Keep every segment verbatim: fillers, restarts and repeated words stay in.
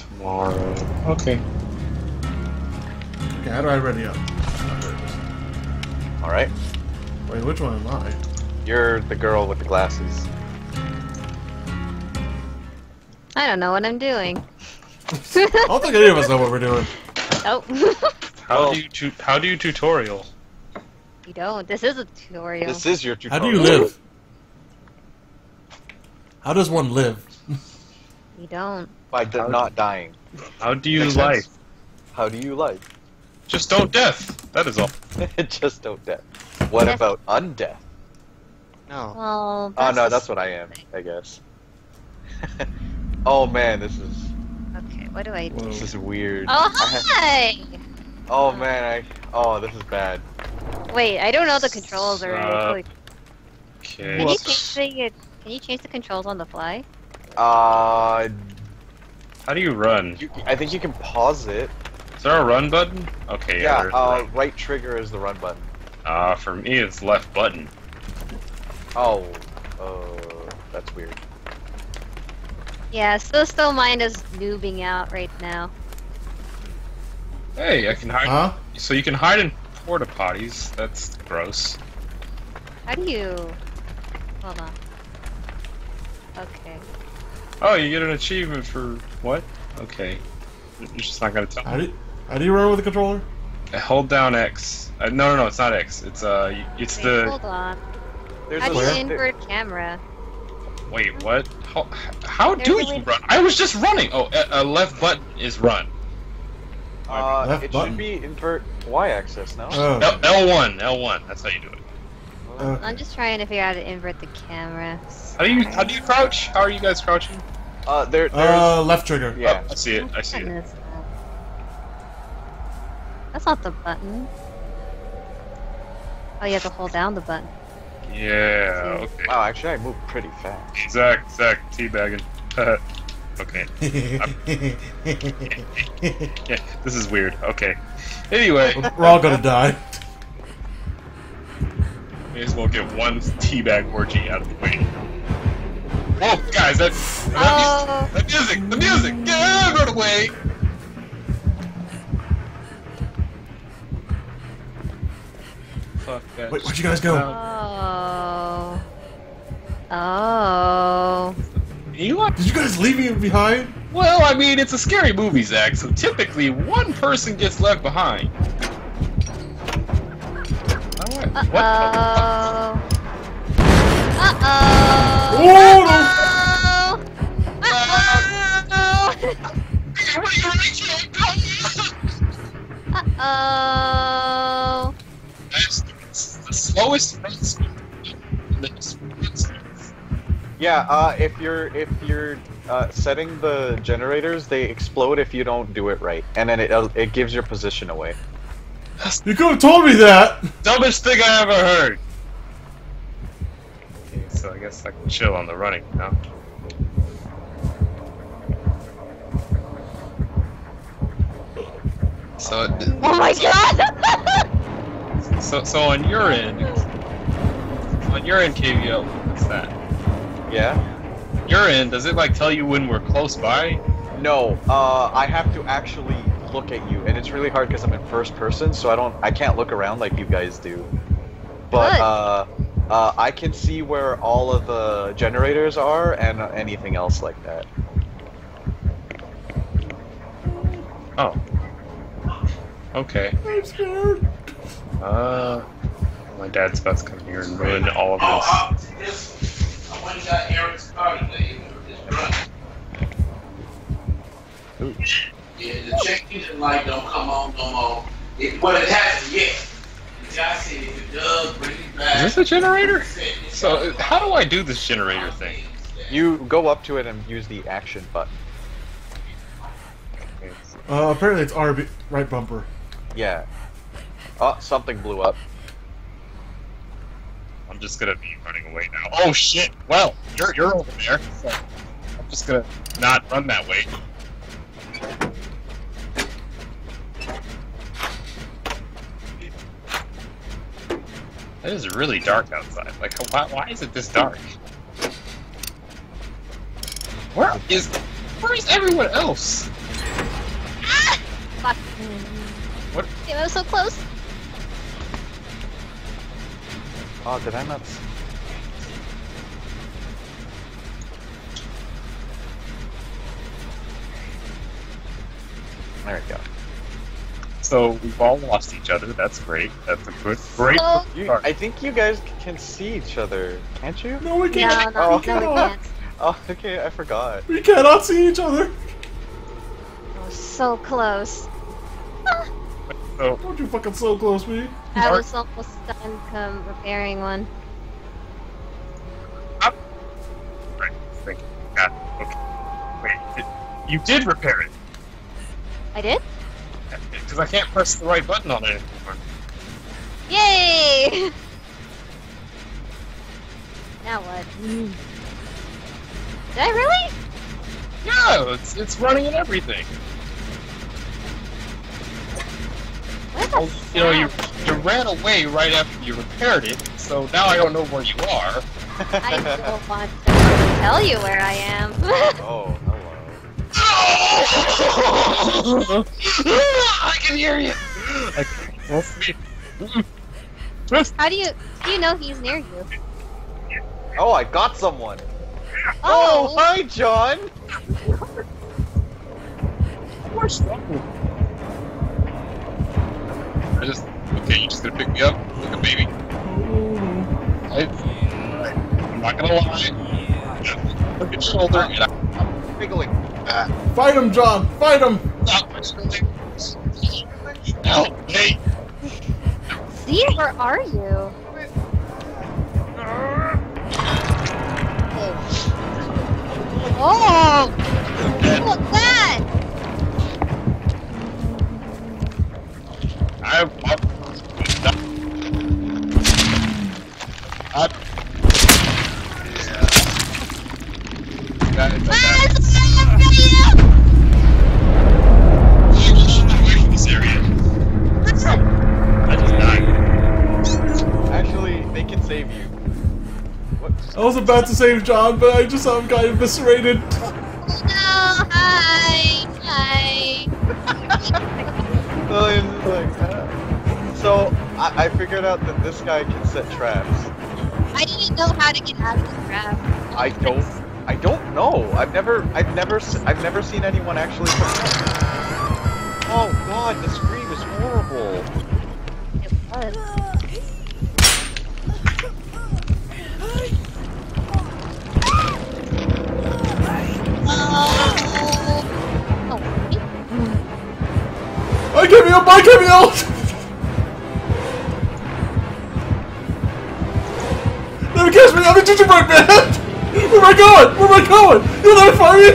tomorrow. Okay. Okay, how do I ready up? All right. Wait, which one am I? You're the girl with the glasses. I don't know what I'm doing. I don't think any of us know what we're doing. Nope. How do you tu how do you tutorial? You don't. This is a tutorial. This is your tutorial. How do you live? How does one live? You don't. By how not do dying. How do you life? Sense. How do you life? Just don't death. That is all. Just don't death. What death. About undeath? No. Well, oh no, that's what I am, I guess. Oh man, this is. Okay, what do I do? This is weird. Oh hi! Oh man, I. Oh, this is bad. Wait, I don't know the controls already. Okay. Can you change the Can you change the controls on the fly? Uh. How do you run? You, I think you can pause it. Is there a run button? Okay. Yeah. yeah uh, right. right trigger is the run button. Uh, for me it's left button. Oh. Uh, that's weird. Yeah, so still mine is noobing out right now. Hey, I can hide. Huh? So you can hide in porta potties. That's gross. How do you? Hold on. Okay. Oh, you get an achievement for what? Okay. You're just not gonna tell me. How do you, how do you run with the controller? I hold down X. Uh, no, no, no, it's not X. It's uh, it's Wait, the. Hold on. There's how a do you invert camera? Wait, what? How, how do really you run? I was just running! Oh, a, a left button is run. Uh, left it button. Should be invert Y-axis, no? Oh. no? L one, L one, that's how you do it. Uh, I'm just trying to figure out how to invert the camera. How do you, how do you crouch? How are you guys crouching? Uh, there, there's... Uh, left trigger. Yeah. Oh, I see it, I see it. That's not the button. Oh, you have to hold down the button. Yeah, okay. Wow, actually I moved pretty fast. Zach, Zach, teabagging. Okay. Yeah, this is weird. Okay. Anyway. We're all gonna die. May as well get one teabag orgy out of the way. Oh, guys, that, that, oh. Music, that music, the music, get out of the way! Wait, where'd you guys go? Oh. Oh. Did you guys leave me behind? Well, I mean, it's a scary movie, Zach, so typically one person gets left behind. Alright. Uh-oh. Uh-oh. Uh-oh. Uh-oh. Uh-oh. The slowest yeah uh if you're if you're uh setting the generators, they explode if you don't do it right, and then it uh, it gives your position away. You could have told me that. Dumbest thing I ever heard. Okay, so I guess I can chill on the running now. So it oh my god. So, so on your end, on your end, K V L, what's that? Yeah. Your end, does it like tell you when we're close by? No, uh, I have to actually look at you, and it's really hard because I'm in first person, so I don't, I can't look around like you guys do. But uh, uh, I can see where all of the generators are and uh, anything else like that. Oh. Okay. I'm scared. Uh, my dad's about to come here and ruin all of this. I went got Eric's car today. Yeah, the check engine light don't come on no more. It, well, it hasn't yet. The guy said if it does, bring it back. Is this a generator? So, how do I do this generator thing? You go up to it and use the action button. Uh, apparently it's R B, right bumper. Yeah. Oh, something blew up. I'm just gonna be running away now. Oh shit! Well, you're you're over there. So I'm just gonna not run that way. It is really dark outside. Like, why why is it this dark? Where is where is everyone else? What? Damn, I was so close. Oh, did I not? There we go. So we've all lost each other. That's great. That's a good, great. Oh. You, I think you guys can see each other, can't you? No, we can't. No, no, oh, we can't. Oh, okay. I forgot. We cannot see each other. We're so close. So, don't you fucking so close me. I was almost done um, repairing one. Up. Right. Thank you. Yeah. Okay. Wait. It, you did repair it. I did? Because I can't press the right button on it anymore. Yay! Now what? Mm. Did I really? No! It's, it's running and everything. What the well, you know, you, you ran away right after you repaired it, so now I don't know where you are. I don't want to tell you where I am. Oh. I can hear you. How do you do you know he's near you? Oh, I got someone. Oh, oh hi, John. I just okay. You just gonna pick me up like a baby? I, I'm not gonna lie. Look at shoulder. And I'm wiggling. Fight him, John! Fight him! Help me! See, where are you? Oh! Look at that! I'm... I'm... I'm... I'm... I was about to save John, but I just saw him got eviscerated. No, hi, hi. So, just like, uh. so I, I figured out that this guy can set traps. I didn't know how to get out of the trap. I don't, I don't know. I've never, I've never, I've never seen anyone actually. Oh God, the scream is horrible. It was. I can't be up! I can't be up! Never catch me! I'm a gingerbread man! Where am I going? Where am I going? You'll never find me!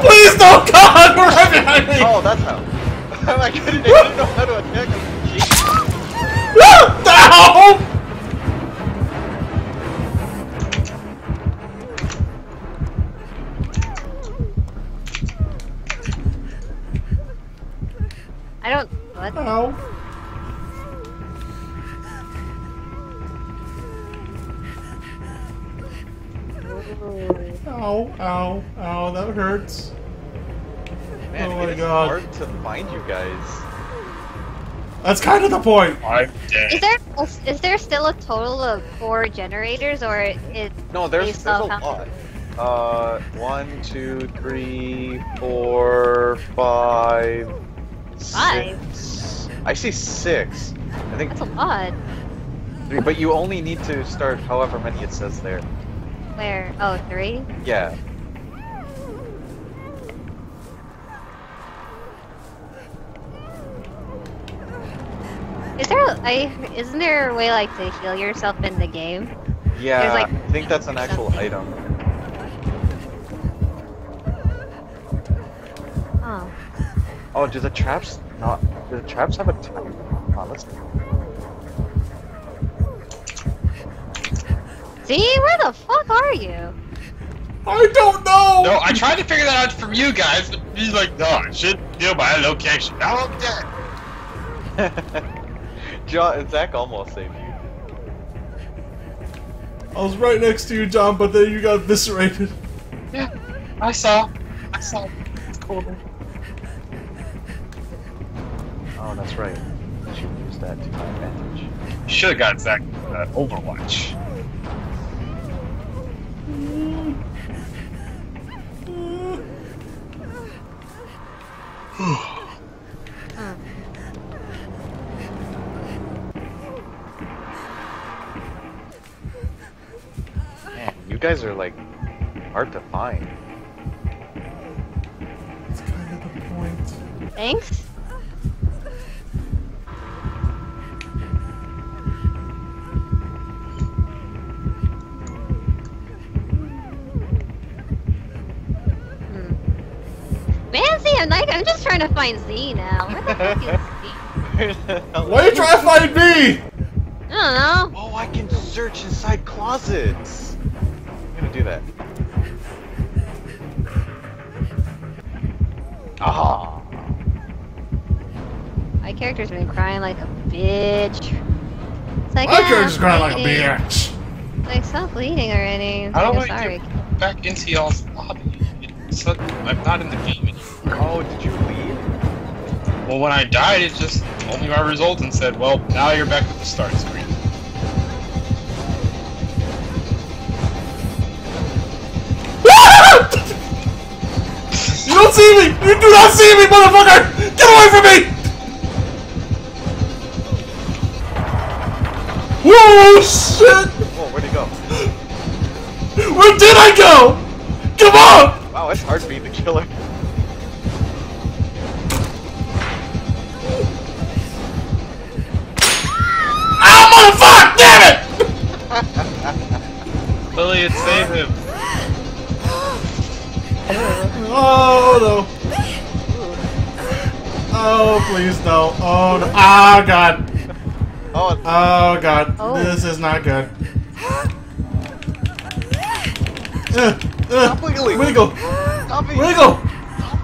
Please don't! God! We're right behind me! Oh, that's how. I couldn't even know how to attack him. Jesus. Ow! I don't. What? Ow. Ow, ow, ow, that hurts. Man, oh my god. It's hard to find you guys. That's kind of the point. I'm dead. Is there, is there still a total of four generators, or is. No, there's, there's a lot. Uh, one, two, three, four, five. Five? Six. I see six. I think that's a lot. Three, but you only need to start however many it says there. Where? Oh, three? Yeah. Is there? I isn't there a way like to heal yourself in the game? Yeah, like, I think that's an actual something. item. Oh. Oh, do the traps not? Do the traps have a time? Oh, let's see, where the fuck are you? I don't know. No, I tried to figure that out from you guys. But he's like, no, I shouldn't deal by a location. Now I'm dead. John, Zach almost saved you. I was right next to you, John, but then you got eviscerated. Yeah, I saw. I saw. It's cool. Oh, that's right. I should use that to my advantage. Should have got Zach uh, Overwatch. Man, you guys are like hard to find. That's kind of the point. Thanks. I'm just trying to find Z now. Where the heck is Z? Why are you trying to find me? I don't know. Oh, I can search inside closets. I'm gonna do that. Ah. My character's been crying like a bitch. It's like, My ah, character's I'm crying bleeding. like a bitch. It's like, stop bleeding already. It's I don't like, want sorry. to back into y'all's lobby. It's like, I'm not in the game anymore. Oh, did you leave? Well, when I died, it just told me my results and said, well, now you're back at the start screen. You don't see me! You do not see me, motherfucker! Get away from me! Whoa, shit! Whoa, where'd he go? Where did I go? Come on! Wow, it's hard being the killer. Elliot, save him! Oh no! Oh please no! Oh no! Oh god! Oh god! Oh. This is not good. Uh, uh, wiggle, wiggle, wiggle, wiggle,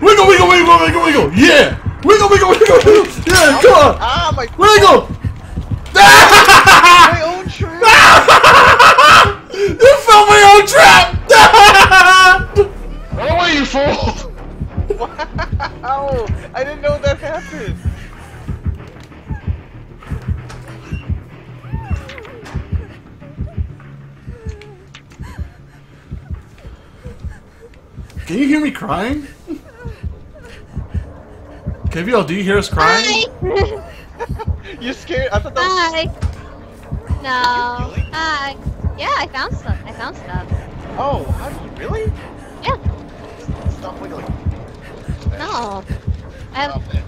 wiggle, wiggle, wiggle, wiggle! Yeah! Wiggle, wiggle, wiggle, wiggle! Yeah! Come on! Ah, my wiggle! My own trap! You fell my own trap! Run away, you fool! Wow! I didn't know that happened. Can you hear me crying? K V L, do you hear us crying? You're scared? I thought that was... Hi. No. Really? Hi. Yeah, I found stuff. I found stuff. Oh, how do you really? Yeah. Stop wiggling. No. I Stop it.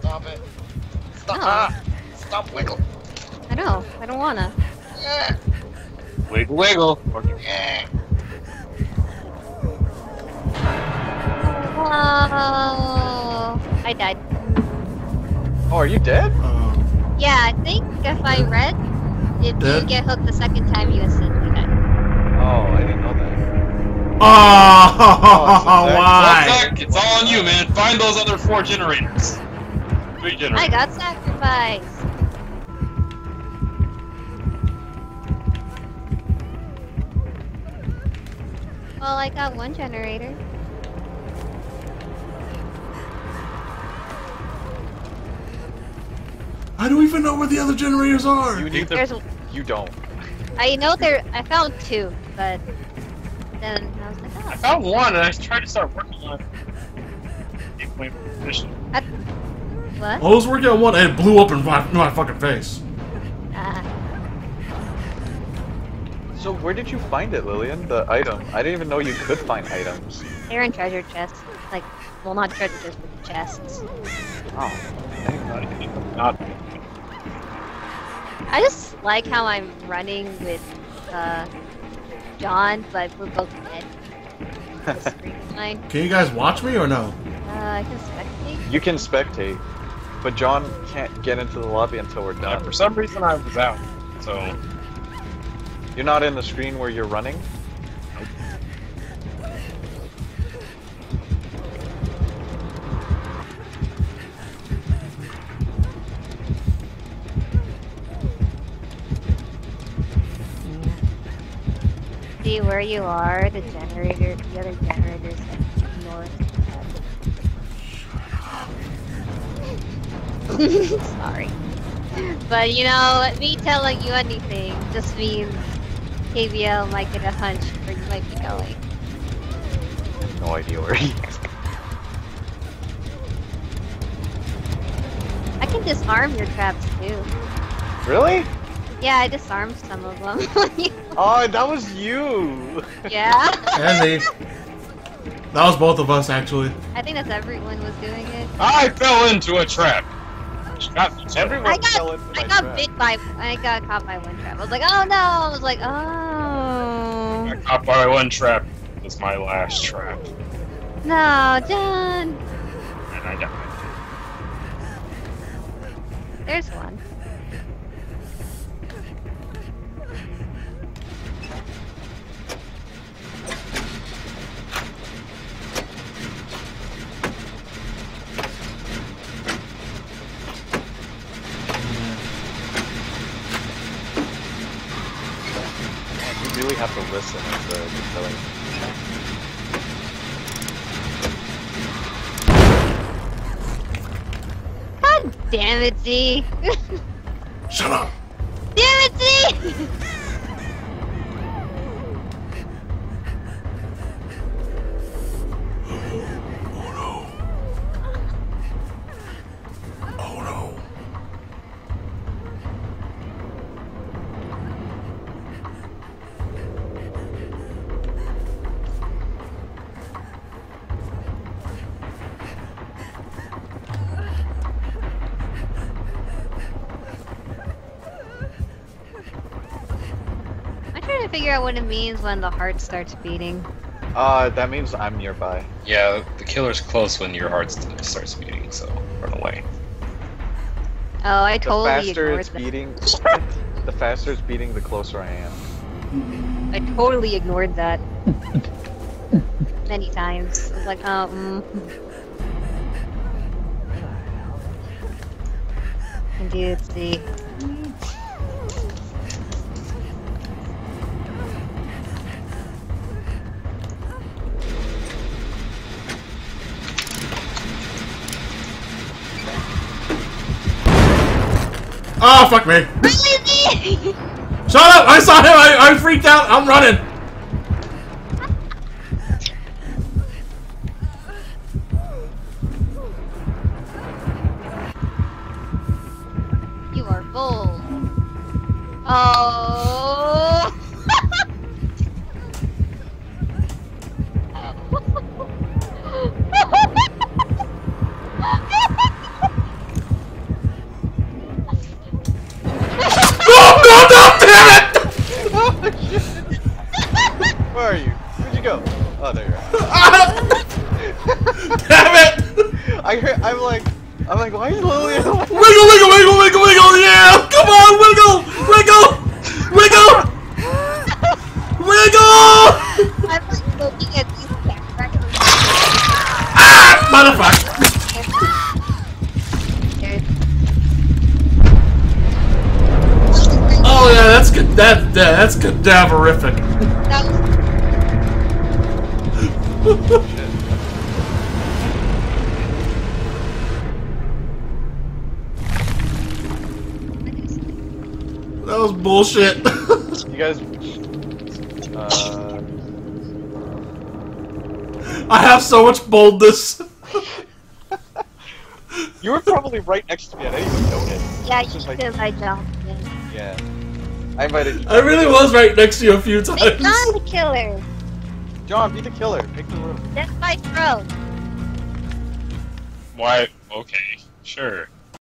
Stop it. Stop. No. Ah, stop wiggling. I know. I don't wanna. Yeah. Wiggle, wiggle. Yeah. Oh, I died. Oh, are you dead? Um, yeah, I think if I read. If you get hooked the second time, you instantly die. Oh, I didn't know that. Oh, oh why? Well, Zach, it's all on you, man. Find those other four generators. Three generators. I got sacrificed. Well, I got one generator. I don't even know where the other generators are. You need them. You don't. I know there. I found two, but then I was like, oh. I found one, and I tried to start working on it. Position. I, what? I was working on one, and it blew up in my, in my fucking face. Uh. So where did you find it, Lillian? The item? I didn't even know you could find items. They're in treasure chests. Like, well, not treasure chests, but chests. Oh. Not. I just like how I'm running with uh, John, but we're both dead. Can you guys watch me or no? Uh, I can spectate. You can spectate, but John can't get into the lobby until we're done. Yeah, for some reason, I was out. So you're not in the screen where you're running. See where you are, the generator, the other generators, like north. Sorry. But you know, me telling you anything just means K B L might get a hunch where you might be going. I have no idea where he is. I can disarm your traps too. Really? Yeah, I disarmed some of them. Oh, that was you! Yeah. And that was both of us, actually. I think that's everyone was doing it. I fell into a trap! Not everyone I got, fell into I my got trap. Bit by, I got caught by one trap. I was like, oh no! I was like, oh... I got caught by one trap. It was my last trap. No, John! And I died. There's one. We have to listen to the killing. God damn it, Z! Shut up! Damn it, Z! Oh no. Oh no. Figure out what it means when the heart starts beating. Uh, that means I'm nearby. Yeah, the killer's close when your heart starts beating, so run away. Oh, I totally the faster ignored it's that. Beating, the faster it's beating, the closer I am. I totally ignored that. Many times. I was like, um... Indeed, see. Oh, fuck me. Shut up! I saw him! I, I freaked out! I'm running! You are full. Oh. Where are you? Where'd you go? Oh, there you are. Damn it! I heard, I'm like, I'm like, why are you literally alive? Wiggle, wiggle, wiggle, wiggle, wiggle, yeah! Come on, wiggle! Wiggle! Wiggle! Wiggle! I'm like looking at these cameras. Ah! Motherfucker! Oh yeah, that's good, that, that, that's cadaverific. Shit. That was bullshit. You guys. Uh... I have so much boldness. You were probably right next to me. I didn't even know it. Yeah, you did. Like... I jumped. Yeah. I invited. You I really was right next to you a few times. It's not the killer. John, be the killer. Pick the room. That's my throat. Why? Okay, sure.